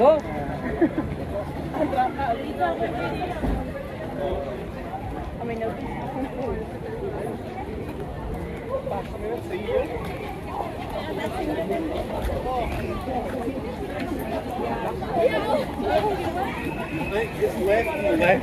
¿Dos? Just left and left.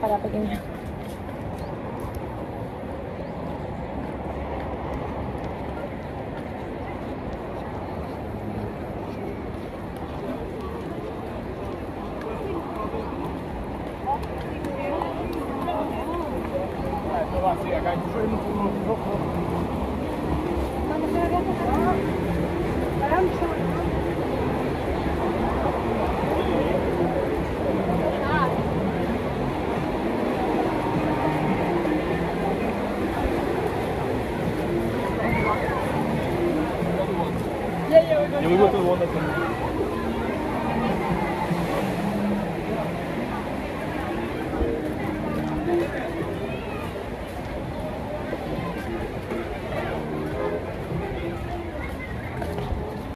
Para pequeña. Yeah, we go to the one that's in